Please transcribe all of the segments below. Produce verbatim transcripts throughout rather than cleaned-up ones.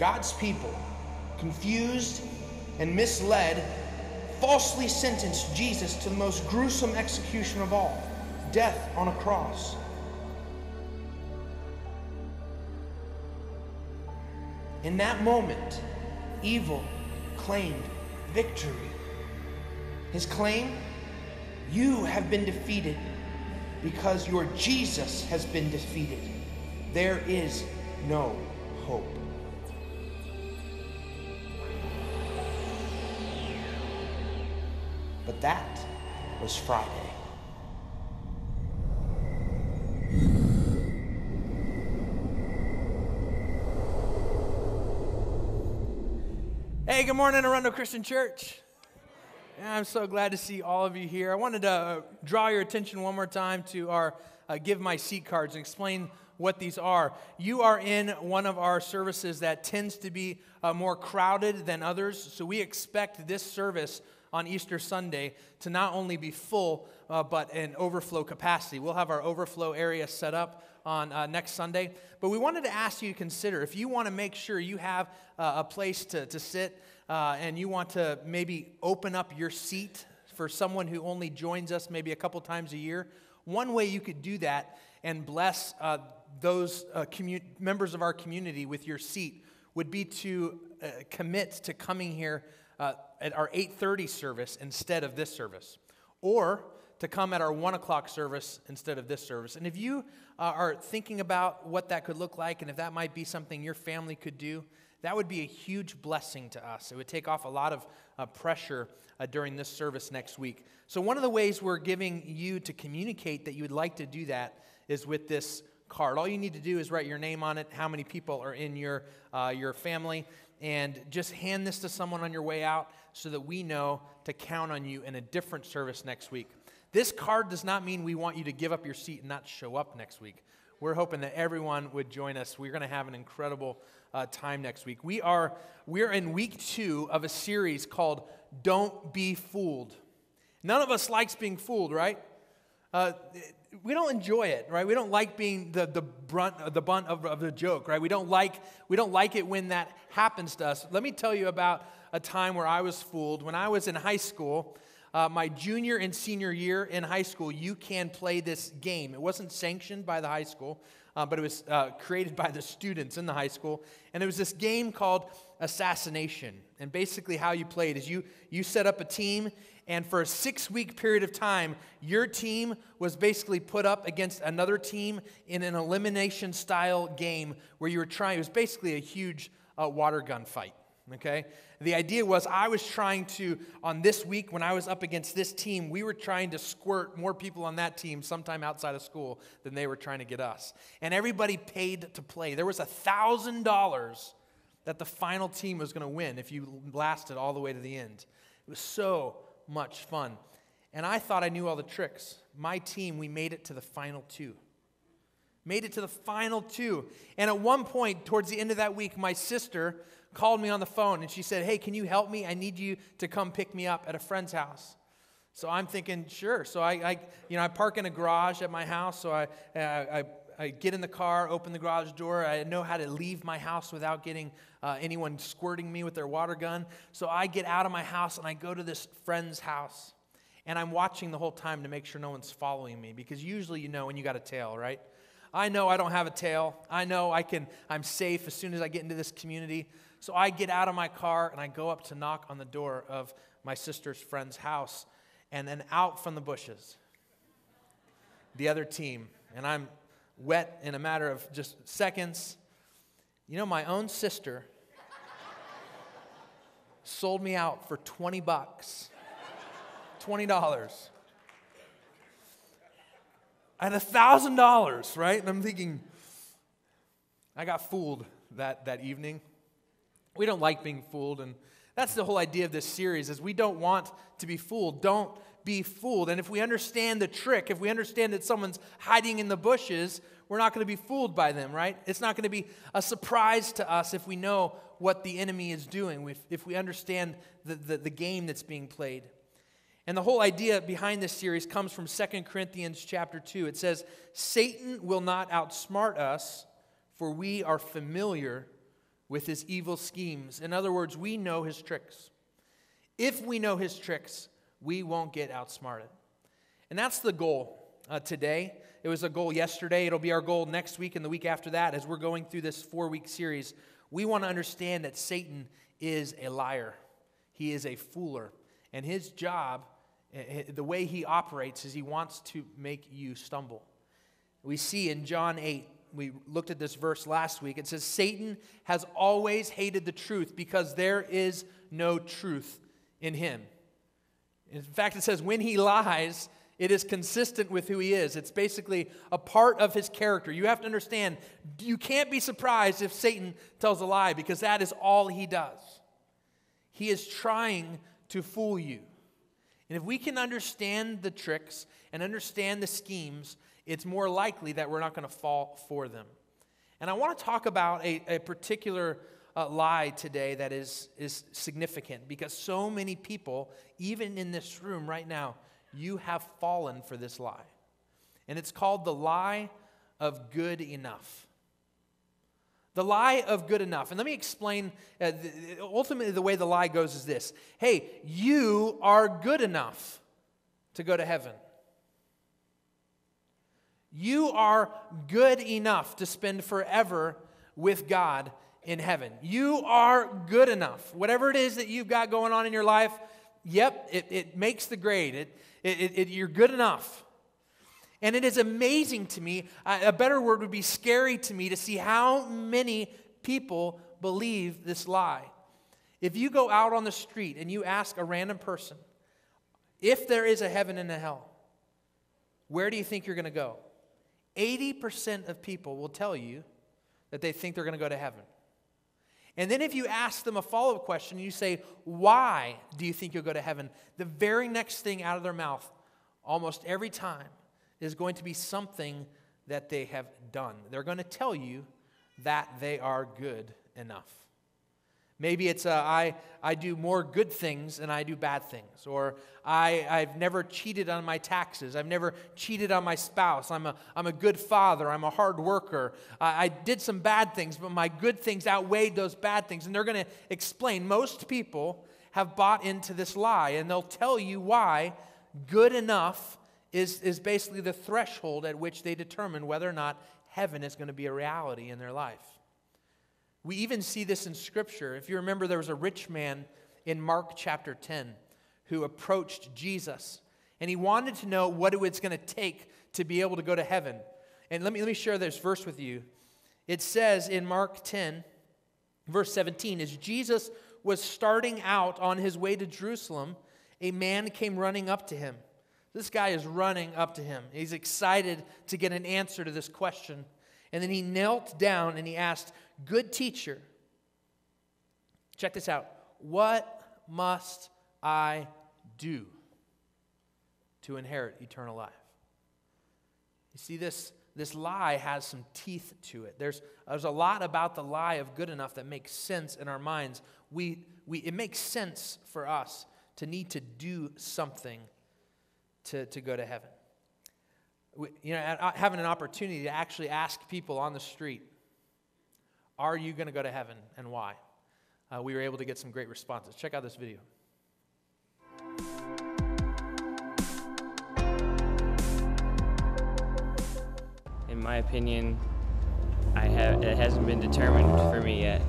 God's people, confused and misled, falsely sentenced Jesus to the most gruesome execution of all, death on a cross. In that moment, evil claimed victory. His claim? You have been defeated because your Jesus has been defeated. There is no hope. But that was Friday. Hey, good morning, Arundel Christian Church. I'm so glad to see all of you here. I wanted to draw your attention one more time to our uh, Give My Seat cards and explain what these are. You are in one of our services that tends to be uh, more crowded than others, so we expect this service on Easter Sunday to not only be full, uh, but an overflow capacity. We'll have our overflow area set up on uh, next Sunday, but we wanted to ask you to consider, if you want to make sure you have uh, a place to, to sit, Uh, and you want to maybe open up your seat for someone who only joins us maybe a couple times a year, one way you could do that and bless uh, those uh, commu- members of our community with your seat would be to uh, commit to coming here uh, at our eight thirty service instead of this service, or to come at our one o'clock service instead of this service. And if you uh, are thinking about what that could look like and if that might be something your family could do, that would be a huge blessing to us. It would take off a lot of uh, pressure uh, during this service next week. So one of the ways we're giving you to communicate that you would like to do that is with this card. All you need to do is write your name on it, how many people are in your, uh, your family, and just hand this to someone on your way out so that we know to count on you in a different service next week. This card does not mean we want you to give up your seat and not show up next week. We're hoping that everyone would join us. We're going to have an incredible uh, time next week. We are we're in week two of a series called Don't Be Fooled. None of us likes being fooled, right? Uh, we don't enjoy it, right? We don't like being the the brunt the bunt of, of the joke, right? We don't like we don't like it when that happens to us. Let me tell you about a time where I was fooled when I was in high school. Uh, my junior and senior year in high school, you can play this game. It wasn't sanctioned by the high school, uh, but it was uh, created by the students in the high school. And it was this game called assassination. And basically how you played is you, you set up a team, and for a six-week period of time, your team was basically put up against another team in an elimination-style game where you were trying. It was basically a huge uh, water gun fight. Okay, the idea was I was trying to, on this week when I was up against this team, we were trying to squirt more people on that team sometime outside of school than they were trying to get us. And everybody paid to play. There was one thousand dollars that the final team was going to win if you lasted all the way to the end. It was so much fun. And I thought I knew all the tricks. My team, we made it to the final two. Made it to the final two. And at one point, towards the end of that week, my sister called me on the phone, and she said, hey, can you help me? I need you to come pick me up at a friend's house. So I'm thinking, sure. So I, I you know, I park in a garage at my house, so I, uh, I, I get in the car, open the garage door. I know how to leave my house without getting uh, anyone squirting me with their water gun. So I get out of my house, and I go to this friend's house, and I'm watching the whole time to make sure no one's following me, because usually you know when you got a tail, right? I know I don't have a tail. I know I can, I'm safe as soon as I get into this community. So I get out of my car, and I go up to knock on the door of my sister's friend's house, and then out from the bushes, the other team. And I'm wet in a matter of just seconds. You know, my own sister sold me out for twenty bucks, twenty dollars. I had one thousand dollars, right? And I'm thinking, I got fooled that, that evening. We don't like being fooled, and that's the whole idea of this series, is we don't want to be fooled. Don't be fooled. And if we understand the trick, if we understand that someone's hiding in the bushes, we're not going to be fooled by them, right? It's not going to be a surprise to us if we know what the enemy is doing, if, if we understand the, the, the game that's being played. And the whole idea behind this series comes from Second Corinthians chapter two. It says, Satan will not outsmart us, for we are familiar with his evil schemes. In other words, we know his tricks. If we know his tricks, we won't get outsmarted. And that's the goal uh, today. It was a goal yesterday. It'll be our goal next week and the week after that as we're going through this four-week series. We want to understand that Satan is a liar. He is a fooler. And his job, the way he operates, is he wants to make you stumble. We see in John eight, we looked at this verse last week. It says, Satan has always hated the truth because there is no truth in him. In fact, it says when he lies, it is consistent with who he is. It's basically a part of his character. You have to understand, you can't be surprised if Satan tells a lie because that is all he does. He is trying to fool you. And if we can understand the tricks and understand the schemes, it's more likely that we're not going to fall for them. And I want to talk about a, a particular uh, lie today that is, is significant because so many people, even in this room right now, you have fallen for this lie. And it's called the lie of good enough. The lie of good enough. And let me explain, uh, the, ultimately the way the lie goes is this. Hey, you are good enough to go to heaven. You are good enough to spend forever with God in heaven. You are good enough. Whatever it is that you've got going on in your life, yep, it, it makes the grade. It, it, it, you're good enough. And it is amazing to me, a better word would be scary to me, to see how many people believe this lie. If you go out on the street and you ask a random person, if there is a heaven and a hell, where do you think you're going to go? eighty percent of people will tell you that they think they're going to go to heaven. And then if you ask them a follow-up question, you say, why do you think you'll go to heaven? The very next thing out of their mouth, almost every time, is going to be something that they have done. They're going to tell you that they are good enough. Maybe it's, a, I, I do more good things than I do bad things. Or I, I've never cheated on my taxes. I've never cheated on my spouse. I'm a, I'm a good father. I'm a hard worker. I, I did some bad things, but my good things outweighed those bad things. And they're going to explain. Most people have bought into this lie, and they'll tell you why good enough is, is basically the threshold at which they determine whether or not heaven is going to be a reality in their life. We even see this in Scripture. If you remember, there was a rich man in Mark chapter ten who approached Jesus, and he wanted to know what it was going to take to be able to go to heaven. And let me, let me share this verse with you. It says in Mark ten, verse seventeen, as Jesus was starting out on his way to Jerusalem, a man came running up to him. This guy is running up to him. He's excited to get an answer to this question. And then he knelt down and he asked, "Good teacher," check this out, "what must I do to inherit eternal life?" You see, this, this lie has some teeth to it. There's, there's a lot about the lie of good enough that makes sense in our minds. We, we, it makes sense for us to need to do something to, to go to heaven. We, you know, having an opportunity to actually ask people on the street, are you going to go to heaven and why? Uh, we were able to get some great responses. Check out this video. In my opinion, I have, it hasn't been determined for me yet,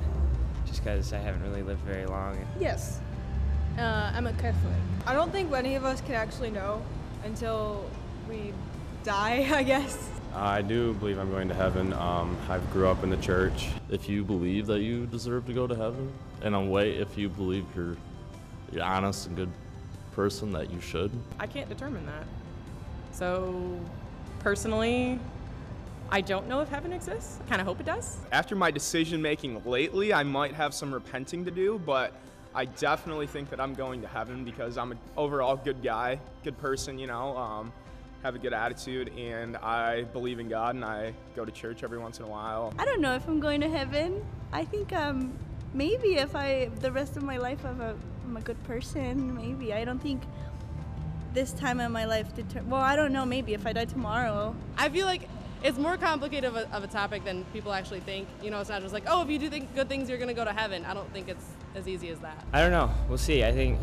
just because I haven't really lived very long. Yes, uh, I'm a Catholic. I don't think any of us can actually know until we die, I guess. I do believe I'm going to heaven. Um, I grew up in the church. If you believe that you deserve to go to heaven, in a way, if you believe you're an honest and good person, that you should. I can't determine that. So, personally, I don't know if heaven exists. I kind of hope it does. After my decision-making lately, I might have some repenting to do, but I definitely think that I'm going to heaven because I'm an overall good guy, good person, you know. Um, have a good attitude, and I believe in God, and I go to church every once in a while. I don't know if I'm going to heaven. I think um, maybe if I, the rest of my life, I'm a, I'm a good person, maybe. I don't think this time in my life, deter well, I don't know, maybe if I die tomorrow. I feel like it's more complicated of a, of a topic than people actually think. You know, it's not just like, oh, if you do think good things, you're going to go to heaven. I don't think it's as easy as that. I don't know. We'll see. I think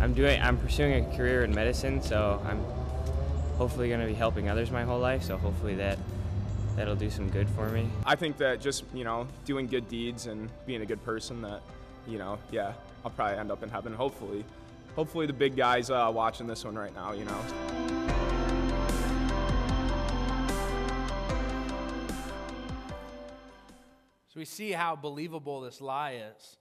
I'm doing, I'm pursuing a career in medicine, so I'm hopefully going to be helping others my whole life. So hopefully that that'll do some good for me. I think that just, you know, doing good deeds and being a good person, that, you know, yeah, I'll probably end up in heaven. Hopefully, hopefully the big guys uh, watching this one right now, you know. So we see how believable this lie is.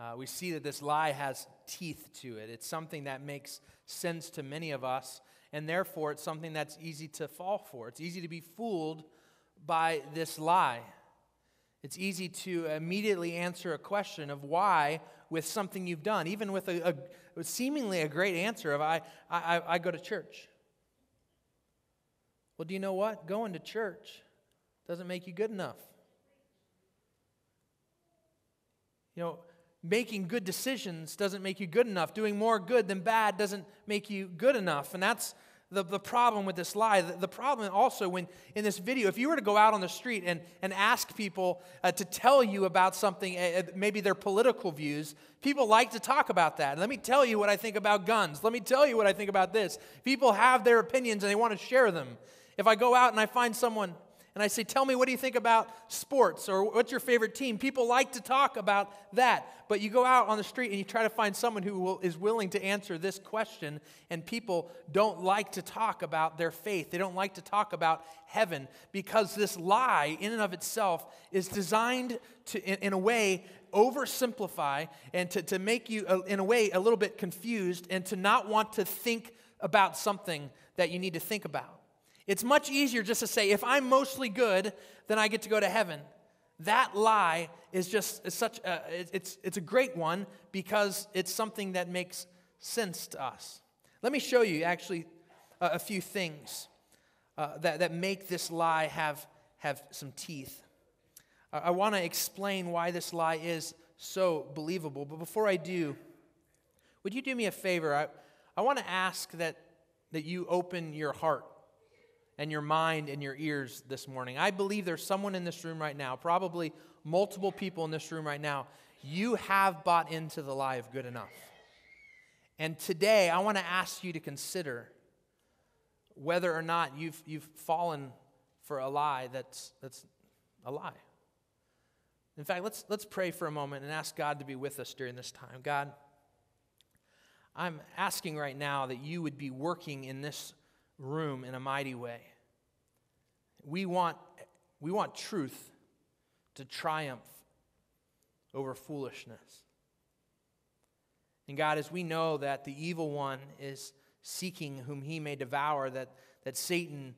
Uh, we see that this lie has teeth to it. It's something that makes sense to many of us, and therefore it's something that's easy to fall for. It's easy to be fooled by this lie. It's easy to immediately answer a question of why with something you've done, even with a, a seemingly a great answer of I, I, I go to church. Well, do you know what? Going to church doesn't make you good enough. You know, making good decisions doesn't make you good enough. Doing more good than bad doesn't make you good enough. And that's the, the problem with this lie. The, the problem also when in this video, if you were to go out on the street and, and ask people uh, to tell you about something, uh, maybe their political views, people like to talk about that. Let me tell you what I think about guns. Let me tell you what I think about this. People have their opinions and they want to share them. If I go out and I find someone, and I say, tell me, what do you think about sports, or what's your favorite team? People like to talk about that. But you go out on the street and you try to find someone who will, is willing to answer this question, and people don't like to talk about their faith. They don't like to talk about heaven, because this lie in and of itself is designed to, in, in a way, oversimplify and to, to make you, uh, in a way, a little bit confused and to not want to think about something that you need to think about. It's much easier just to say, if I'm mostly good, then I get to go to heaven. That lie is just is such a, it's, it's a great one, because it's something that makes sense to us. Let me show you actually a, a few things uh, that, that make this lie have, have some teeth. I, I want to explain why this lie is so believable. But before I do, would you do me a favor? I, I want to ask that, that you open your heart and your mind and your ears this morning. I believe there's someone in this room right now, probably multiple people in this room right now. You have bought into the lie of good enough. And today, I want to ask you to consider whether or not you've, you've fallen for a lie that's, that's a lie. In fact, let's, let's pray for a moment and ask God to be with us during this time. God, I'm asking right now that you would be working in this room in a mighty way. We want, we want truth to triumph over foolishness. And God, as we know that the evil one is seeking whom he may devour, that, that Satan,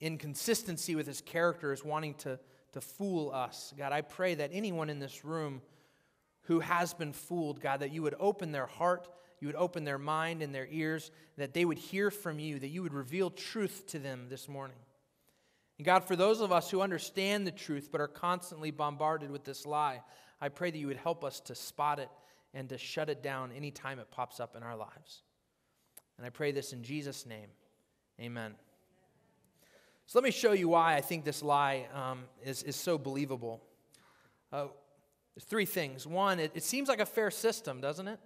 in consistency with his character, is wanting to, to fool us. God, I pray that anyone in this room who has been fooled, God, that you would open their heart, you would open their mind and their ears, that they would hear from you, that you would reveal truth to them this morning. And God, for those of us who understand the truth but are constantly bombarded with this lie, I pray that you would help us to spot it and to shut it down any time it pops up in our lives. And I pray this in Jesus' name. Amen. So let me show you why I think this lie um, is, is so believable. Uh, three things. One, it, it seems like a fair system, doesn't it?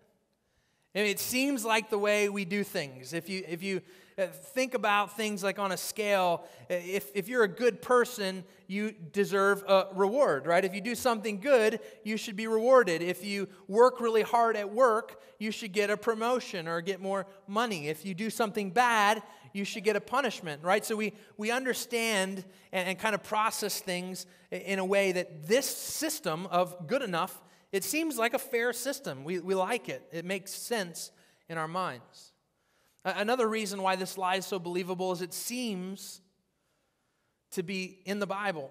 I mean, it seems like the way we do things. If you if you think about things like on a scale, if, if you're a good person, you deserve a reward, right? If you do something good, you should be rewarded. If you work really hard at work, you should get a promotion or get more money. If you do something bad, you should get a punishment, right? So we, we understand and, and kind of process things in a way that this system of good enough, it seems like a fair system. We, we like it. It makes sense in our minds. Another reason why this lie is so believable is it seems to be in the Bible.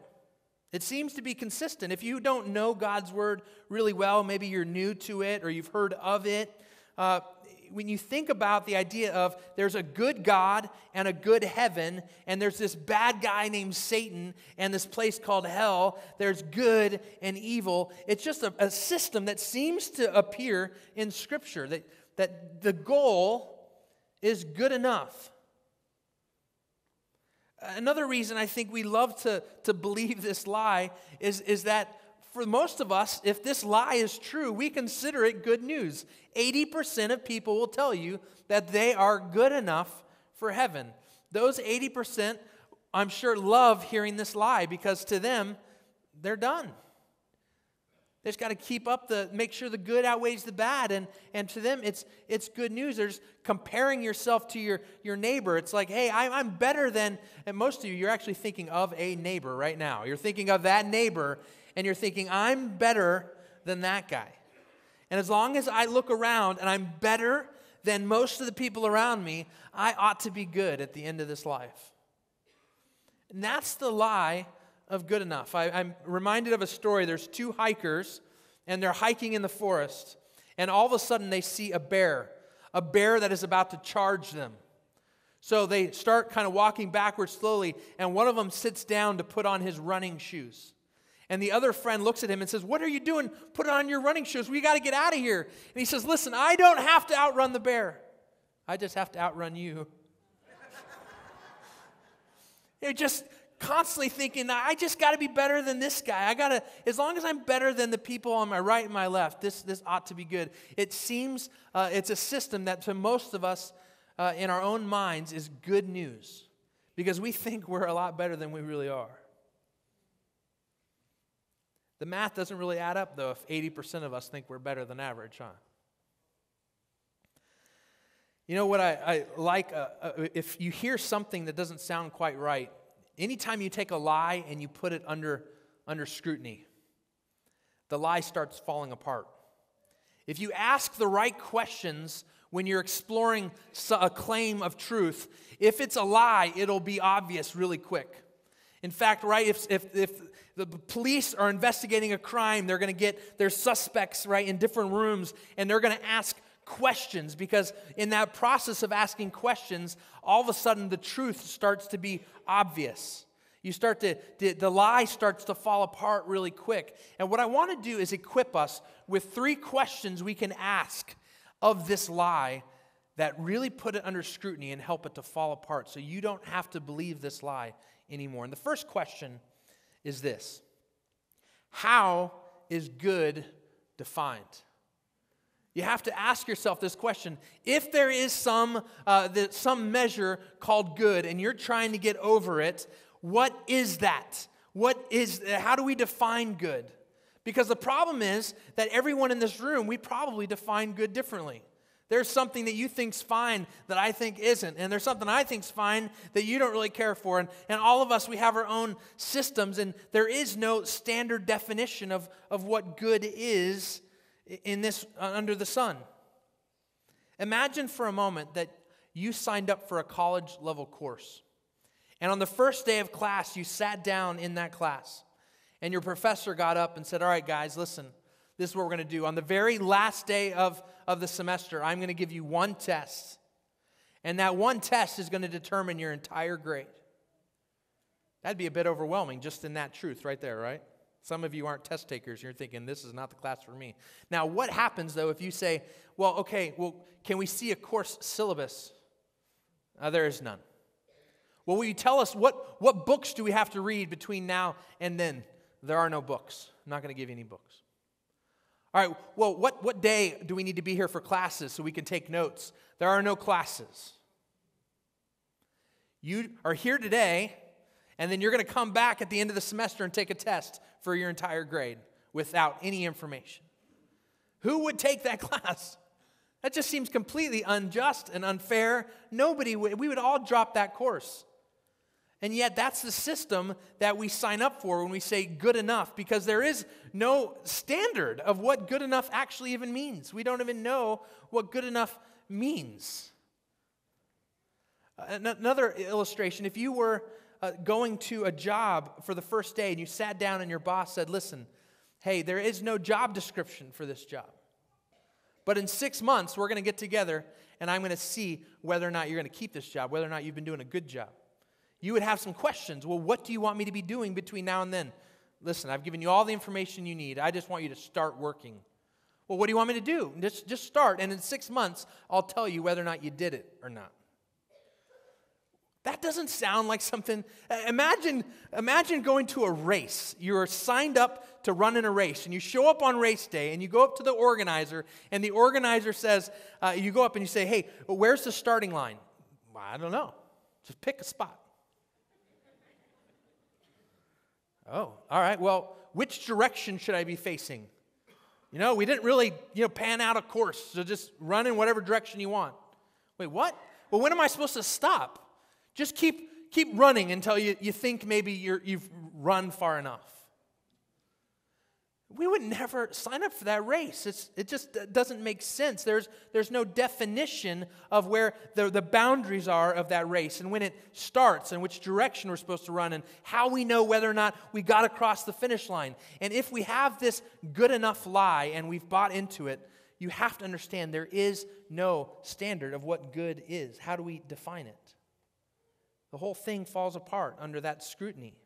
It seems to be consistent. If you don't know God's word really well, maybe you're new to it or you've heard of it, uh, when you think about the idea of there's a good God and a good heaven, and there's this bad guy named Satan and this place called hell, there's good and evil. It's just a, a system that seems to appear in Scripture, that, that the goal is good enough. Another reason I think we love to, to believe this lie is, is that for most of us, if this lie is true, we consider it good news. eighty percent of people will tell you that they are good enough for heaven. Those eighty percent, I'm sure, love hearing this lie because to them, they're done. They just got to keep up the, make sure the good outweighs the bad. And, and to them, it's, it's good news. They're just comparing yourself to your, your neighbor. It's like, hey, I, I'm better than, and most of you, you're actually thinking of a neighbor right now. You're thinking of that neighbor, and you're thinking, I'm better than that guy. And as long as I look around and I'm better than most of the people around me, I ought to be good at the end of this life. And that's the lie of good enough. I, I'm reminded of a story. There's two hikers, and they're hiking in the forest, and all of a sudden they see a bear, a bear that is about to charge them. So they start kind of walking backwards slowly, and one of them sits down to put on his running shoes. And the other friend looks at him and says, "What are you doing? Put on your running shoes. We got to get out of here." And he says, "Listen, I don't have to outrun the bear. I just have to outrun you." They're just constantly thinking, I just got to be better than this guy. I got to, as long as I'm better than the people on my right and my left, this, this ought to be good. It seems uh, it's a system that to most of us uh, in our own minds is good news because we think we're a lot better than we really are. The math doesn't really add up, though, if eighty percent of us think we're better than average, huh? You know what I, I like? Uh, uh, if you hear something that doesn't sound quite right, anytime you take a lie and you put it under, under scrutiny, the lie starts falling apart. If you ask the right questions when you're exploring a claim of truth, if it's a lie, it'll be obvious really quick. In fact, right, if, if, if the police are investigating a crime, they're going to get their suspects, right, in different rooms, and they're going to ask questions, because in that process of asking questions, all of a sudden the truth starts to be obvious. You start to, the, the lie starts to fall apart really quick. And what I want to do is equip us with three questions we can ask of this lie that really put it under scrutiny and help it to fall apart so you don't have to believe this lie anymore. And the first question is this: how is good defined? You have to ask yourself this question. If there is some, uh, the, some measure called good and you're trying to get over it, what is that? What is, how do we define good? Because the problem is that everyone in this room, we probably define good differently. There's something that you think's fine that I think isn't, and there's something I think's fine that you don't really care for, and, and all of us, we have our own systems, and there is no standard definition of, of what good is in this, uh, under the sun. Imagine for a moment that you signed up for a college-level course, and on the first day of class, you sat down in that class, and your professor got up and said, "All right, guys, listen, this is what we're going to do. On the very last day of, of the semester, I'm going to give you one test, and that one test is going to determine your entire grade." That'd be a bit overwhelming just in that truth right there, right? Some of you aren't test takers. You're thinking, this is not the class for me. Now, what happens, though, if you say, well, okay, well, can we see a course syllabus? Uh, there is none. Well, will you tell us what, what books do we have to read between now and then? There are no books. I'm not going to give you any books. All right, well, what, what day do we need to be here for classes so we can take notes? There are no classes. You are here today, and then you're going to come back at the end of the semester and take a test for your entire grade without any information. Who would take that class? That just seems completely unjust and unfair. Nobody would. We would all drop that course. And yet that's the system that we sign up for when we say good enough, because there is no standard of what good enough actually even means. We don't even know what good enough means. Another illustration, if you were Uh, going to a job for the first day and you sat down and your boss said, listen, hey, there is no job description for this job. But in six months, we're going to get together and I'm going to see whether or not you're going to keep this job, whether or not you've been doing a good job. You would have some questions. Well, what do you want me to be doing between now and then? Listen, I've given you all the information you need. I just want you to start working. Well, what do you want me to do? Just, just start. And in six months, I'll tell you whether or not you did it or not. That doesn't sound like something. Imagine, imagine going to a race. You're signed up to run in a race, and you show up on race day, and you go up to the organizer, and the organizer says, uh, you go up and you say, hey, where's the starting line? Well, I don't know. Just pick a spot. Oh, all right, well, which direction should I be facing? You know, we didn't really, you know, pan out a course, so just run in whatever direction you want. Wait, what? Well, when am I supposed to stop? Just keep, keep running until you, you think maybe you're, you've run far enough. We would never sign up for that race. It's, it just doesn't make sense. There's, there's no definition of where the, the boundaries are of that race and when it starts and which direction we're supposed to run and how we know whether or not we got across the finish line. And if we have this good enough lie and we've bought into it, you have to understand there is no standard of what good is. How do we define it? The whole thing falls apart under that scrutiny.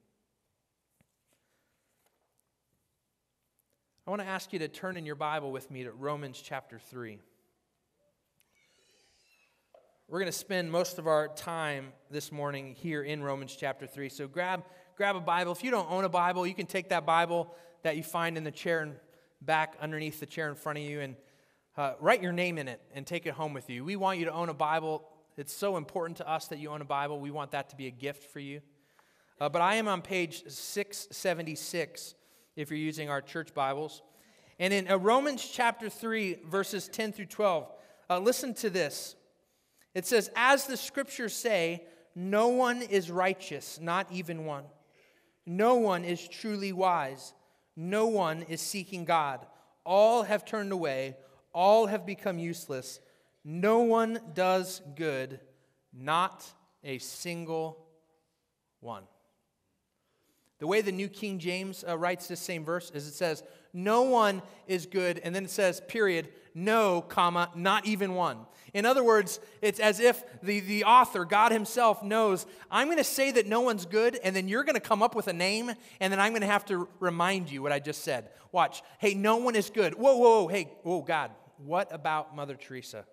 I want to ask you to turn in your Bible with me to Romans chapter three. We're going to spend most of our time this morning here in Romans chapter three. So grab, grab a Bible. If you don't own a Bible, you can take that Bible that you find in the chair and back underneath the chair in front of you and uh, write your name in it and take it home with you. We want you to own a Bible. It's so important to us that you own a Bible. We want that to be a gift for you. Uh, but I am on page six seventy-six if you're using our church Bibles. And in uh, Romans chapter three, verses ten through twelve, uh, listen to this. It says, as the scriptures say, no one is righteous, not even one. No one is truly wise. No one is seeking God. All have turned away. All have become useless. No one does good, not a single one. The way the New King James uh, writes this same verse is it says, no one is good, and then it says, period, no, comma, not even one. In other words, it's as if the, the author, God himself, knows, I'm going to say that no one's good, and then you're going to come up with a name, and then I'm going to have to remind you what I just said. Watch. Hey, no one is good. Whoa, whoa, whoa, hey, whoa, God, what about Mother Teresa?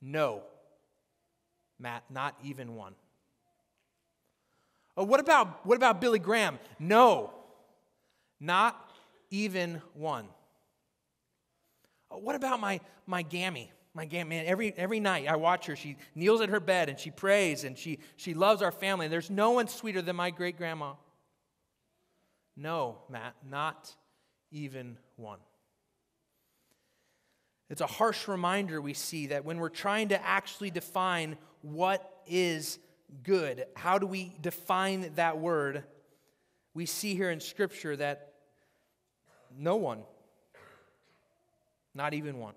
No, Matt, not even one. Oh, what about, what about Billy Graham? No, not even one. Oh, what about my, my Gammy? My Gammy, man, every, every night I watch her. She kneels at her bed and she prays and she, she loves our family. There's no one sweeter than my great-grandma. No, Matt, not even one. It's a harsh reminder we see that when we're trying to actually define what is good, how do we define that word, we see here in Scripture that no one, not even one.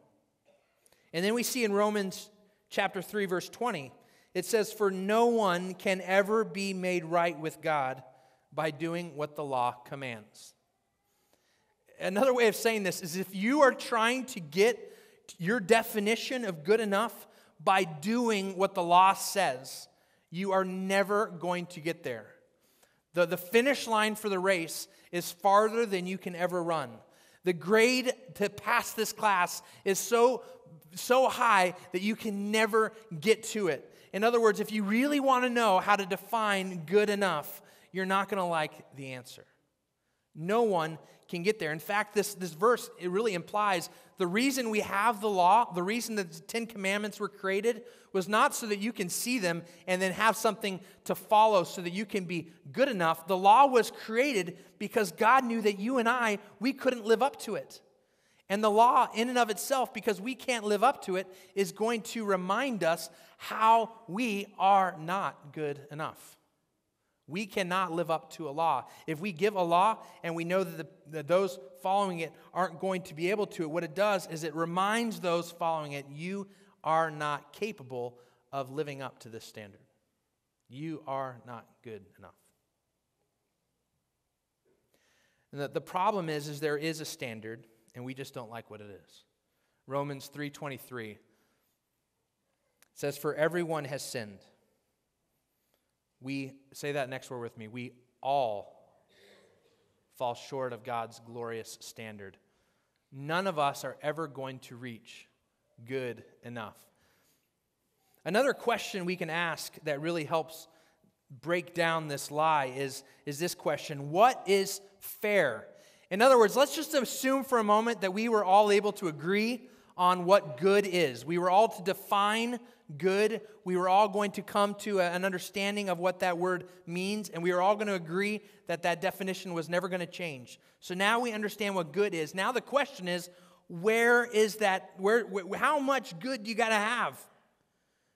And then we see in Romans chapter three, verse twenty, it says, for no one can ever be made right with God by doing what the law commands. Another way of saying this is if you are trying to get your definition of good enough by doing what the law says, you are never going to get there. The, the finish line for the race is farther than you can ever run. The grade to pass this class is so, so high that you can never get to it. In other words, if you really want to know how to define good enough, you're not going to like the answer. No one can get there. In fact, this, this verse, it really implies the reason we have the law, the reason that the Ten Commandments were created was not so that you can see them and then have something to follow so that you can be good enough. The law was created because God knew that you and I, we couldn't live up to it. And the law in and of itself, because we can't live up to it, is going to remind us how we are not good enough. We cannot live up to a law. If we give a law and we know that, the, that those following it aren't going to be able to, what it does is it reminds those following it, you are not capable of living up to this standard. You are not good enough. And the, the problem is, is there is a standard, and we just don't like what it is. Romans three twenty-three says, for everyone has sinned. We, say that next word with me, we all fall short of God's glorious standard. None of us are ever going to reach good enough. Another question we can ask that really helps break down this lie is, is this question: what is fair? In other words, let's just assume for a moment that we were all able to agree on what good is. We were all to define good. We were all going to come to a, an understanding of what that word means, and we were all going to agree that that definition was never going to change. So now we understand what good is. Now the question is, where is that? Where? Wh- how much good do you got to have?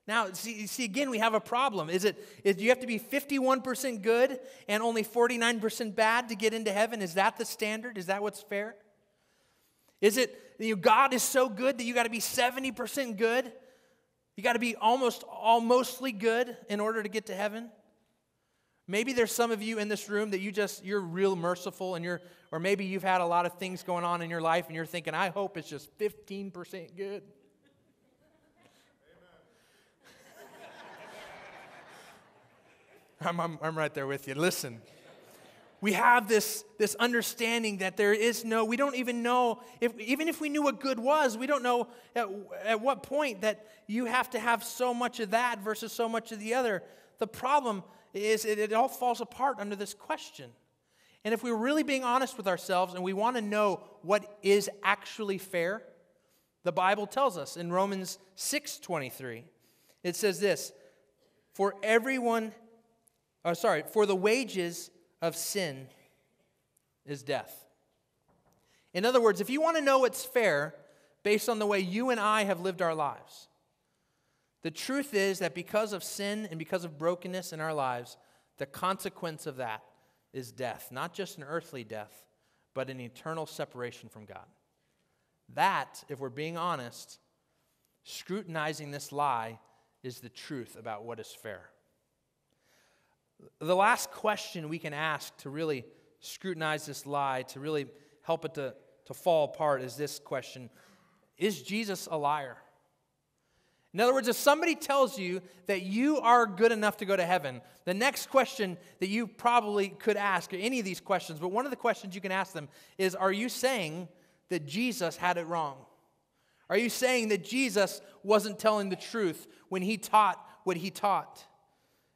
Now, see, see, again, we have a problem. Is it? Is, do you have to be fifty-one percent good and only forty-nine percent bad to get into heaven? Is that the standard? Is that what's fair? Is it, you know, God is so good that you got to be seventy percent good? You got to be almost, almostly good in order to get to heaven? Maybe there's some of you in this room that you just, you're real merciful, and you're, or maybe you've had a lot of things going on in your life, and you're thinking, I hope it's just fifteen percent good. I'm, I'm, I'm right there with you. Listen, we have this, this understanding that there is no, we don't even know, if, even if we knew what good was, we don't know at, at what point that you have to have so much of that versus so much of the other. The problem is it, it all falls apart under this question. And if we're really being honest with ourselves and we want to know what is actually fair, the Bible tells us in Romans six twenty-three, it says this: for everyone... Oh, sorry, for the wages of sin is death. In other words, if you want to know what's fair based on the way you and I have lived our lives, the truth is that because of sin and because of brokenness in our lives, the consequence of that is death. Not just an earthly death, but an eternal separation from God. That, if we're being honest, scrutinizing this lie is the truth about what is fair. The last question we can ask to really scrutinize this lie, to really help it to, to fall apart, is this question: is Jesus a liar? In other words, if somebody tells you that you are good enough to go to heaven, the next question that you probably could ask, or any of these questions, but one of the questions you can ask them is, are you saying that Jesus had it wrong? Are you saying that Jesus wasn't telling the truth when he taught what he taught?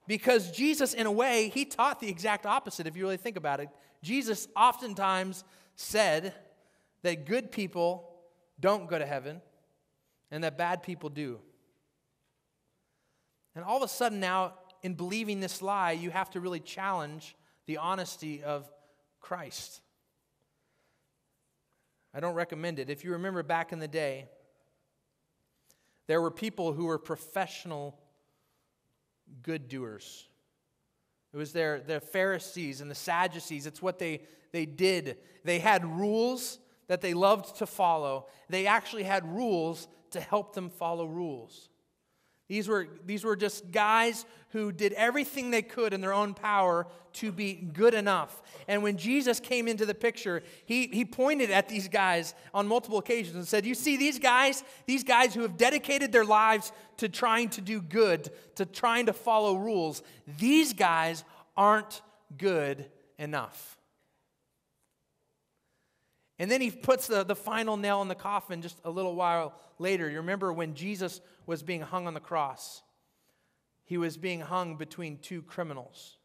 Because Jesus, in a way, he taught the exact opposite, if you really think about it. Jesus oftentimes said that good people don't go to heaven and that bad people do. And all of a sudden now, in believing this lie, you have to really challenge the honesty of Christ. I don't recommend it. If you remember back in the day, there were people who were professional good doers. It was their, their Pharisees and the Sadducees. It's what they, they did. They had rules that they loved to follow. They actually had rules to help them follow rules. These were, these were just guys who did everything they could in their own power to be good enough. And when Jesus came into the picture, he, he pointed at these guys on multiple occasions and said, you see these guys, these guys who have dedicated their lives to trying to do good, to trying to follow rules, these guys aren't good enough. And then he puts the, the final nail in the coffin just a little while later. You remember when Jesus was being hung on the cross, he was being hung between two criminals.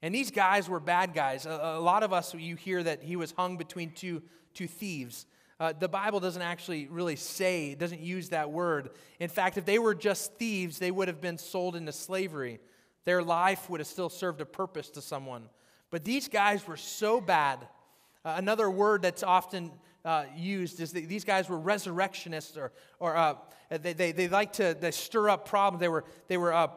And these guys were bad guys. A, a lot of us, you hear that he was hung between two, two thieves. Uh, the Bible doesn't actually really say, it doesn't use that word. In fact, if they were just thieves, they would have been sold into slavery. Their life would have still served a purpose to someone. But these guys were so bad. Uh, another word that's often uh, used is that these guys were resurrectionists, or or uh, they, they they like to they stir up problems. They were they were uh,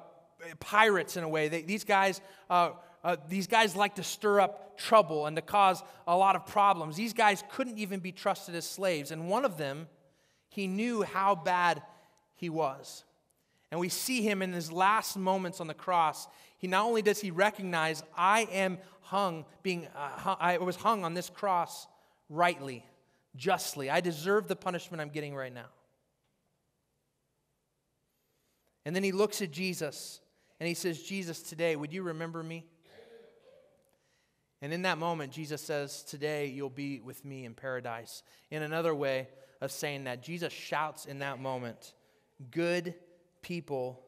pirates in a way. They, these guys uh, uh, these guys like to stir up trouble and to cause a lot of problems. These guys couldn't even be trusted as slaves. And one of them, he knew how bad he was, and we see him in his last moments on the cross. He not only does he recognize, I am hung, being, uh, hung, I was hung on this cross rightly, justly. I deserve the punishment I'm getting right now. And then he looks at Jesus and he says, Jesus, today, would you remember me? And in that moment, Jesus says, today you'll be with me in paradise. In another way of saying that, Jesus shouts in that moment, good people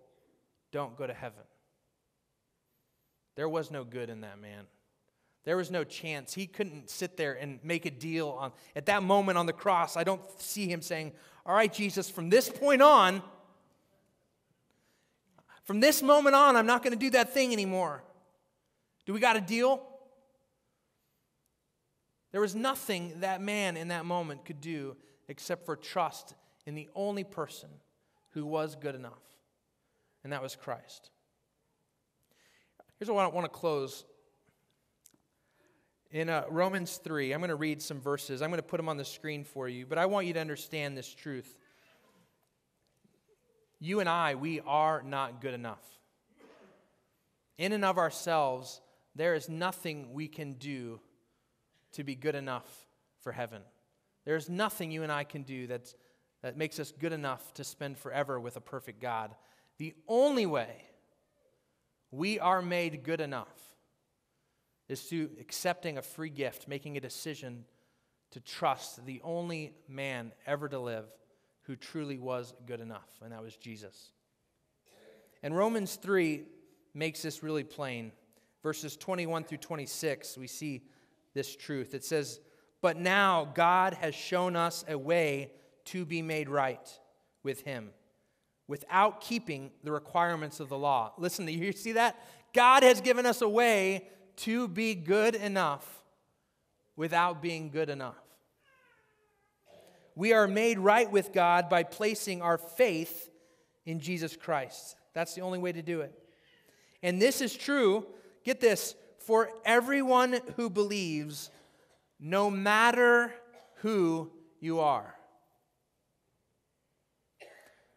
don't go to heaven. There was no good in that man. There was no chance. He couldn't sit there and make a deal. On, at that moment on the cross, I don't see him saying, all right, Jesus, from this point on, from this moment on, I'm not going to do that thing anymore. Do we got a deal? There was nothing that man in that moment could do except for trust in the only person who was good enough, and that was Christ. Here's what I want to close in uh, Romans three, I'm going to read some verses. I'm going to put them on the screen for you, but I want you to understand this truth. You and I, we are not good enough. In and of ourselves, there is nothing we can do to be good enough for heaven. There is nothing you and I can do that's, that makes us good enough to spend forever with a perfect God. The only way we are made good enough is through accepting a free gift, making a decision to trust the only man ever to live who truly was good enough, and that was Jesus. And Romans three makes this really plain. Verses twenty-one through twenty-six, we see this truth. It says, but now God has shown us a way to be made right with him without keeping the requirements of the law. Listen, do you see that? God has given us a way to be good enough without being good enough. We are made right with God by placing our faith in Jesus Christ. That's the only way to do it. And this is true, get this, for everyone who believes, no matter who you are.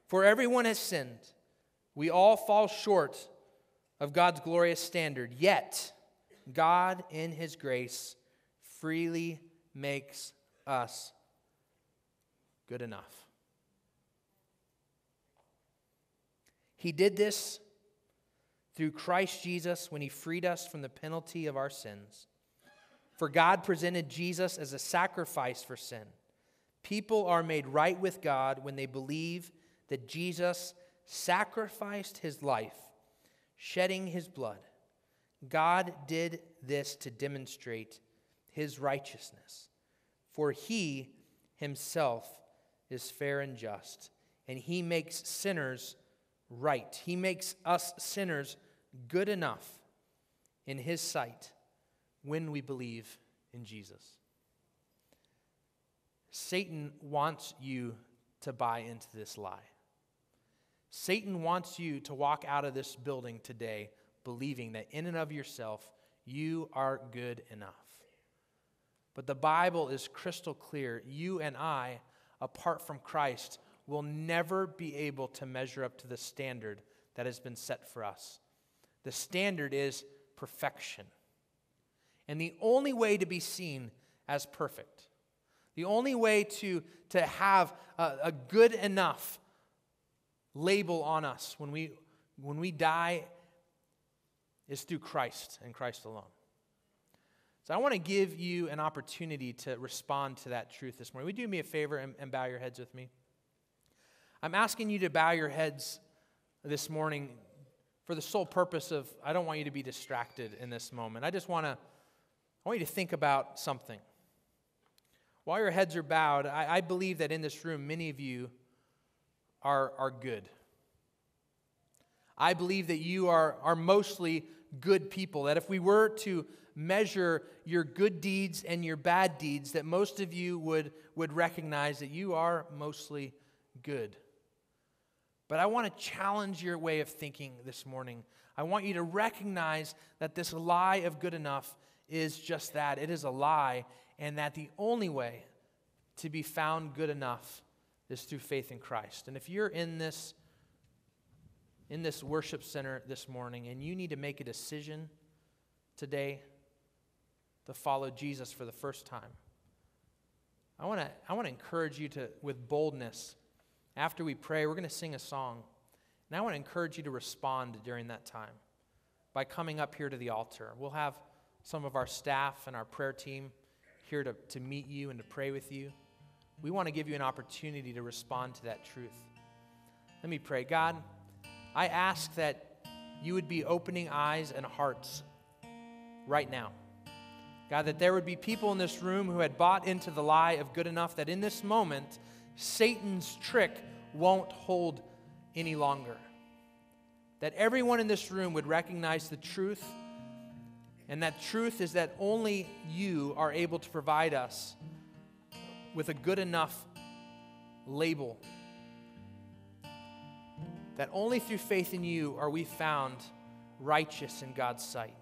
For everyone has sinned. We all fall short of God's glorious standard, yet God, in his grace, freely makes us good enough. He did this through Christ Jesus when he freed us from the penalty of our sins. For God presented Jesus as a sacrifice for sin. People are made right with God when they believe that Jesus sacrificed his life, shedding his blood. God did this to demonstrate his righteousness, for he himself is fair and just, and he makes sinners right. He makes us sinners good enough in his sight when we believe in Jesus. Satan wants you to buy into this lie. Satan wants you to walk out of this building today believing that in and of yourself, you are good enough. But the Bible is crystal clear. You and I, apart from Christ, will never be able to measure up to the standard that has been set for us. The standard is perfection. And the only way to be seen as perfect, the only way to, to have a, a good enough label on us when we, when we die is through Christ and Christ alone. So I want to give you an opportunity to respond to that truth this morning. Would you do me a favor and, and bow your heads with me? I'm asking you to bow your heads this morning for the sole purpose of, I don't want you to be distracted in this moment. I just want to, I want you to think about something. While your heads are bowed, I, I believe that in this room, many of you are, are good. I believe that you are, are mostly good people, that if we were to measure your good deeds and your bad deeds, that most of you would, would recognize that you are mostly good. But I want to challenge your way of thinking this morning. I want you to recognize that this lie of good enough is just that. It is a lie, and that the only way to be found good enough is through faith in Christ. And if you're in this in this worship center this morning, and you need to make a decision today to follow Jesus for the first time, I want to I want to encourage you to, with boldness, after we pray, we're going to sing a song, and I want to encourage you to respond during that time by coming up here to the altar. We'll have some of our staff and our prayer team here to, to meet you and to pray with you. We want to give you an opportunity to respond to that truth. Let me pray. God, I ask that you would be opening eyes and hearts right now. God, that there would be people in this room who had bought into the lie of good enough, that in this moment, Satan's trick won't hold any longer. That everyone in this room would recognize the truth, and that truth is that only you are able to provide us with a good enough label. That only through faith in you are we found righteous in God's sight.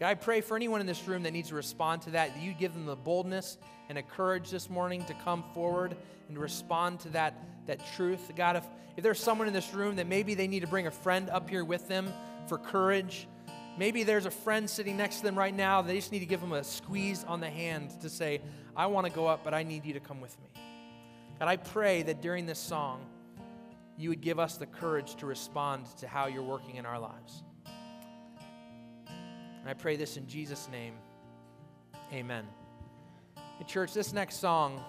God, I pray for anyone in this room that needs to respond to that, that you give them the boldness and the courage this morning to come forward and respond to that, that truth. God, if, if there's someone in this room that maybe they need to bring a friend up here with them for courage, maybe there's a friend sitting next to them right now, they just need to give them a squeeze on the hand to say, I want to go up, but I need you to come with me. God, I pray that during this song, you would give us the courage to respond to how you're working in our lives. And I pray this in Jesus' name. Amen. Hey, church, this next song,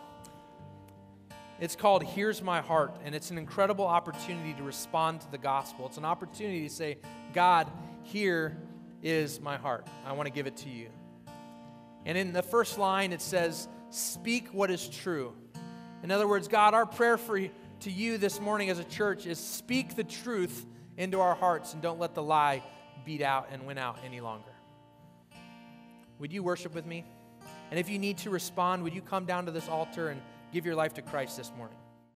it's called Here's My Heart, and it's an incredible opportunity to respond to the gospel. It's an opportunity to say, God, here is my heart. I want to give it to you. And in the first line, it says, speak what is true. In other words, God, our prayer for you, to you this morning as a church is speak the truth into our hearts and don't let the lie beat out and win out any longer. Would you worship with me? And if you need to respond, would you come down to this altar and give your life to Christ this morning?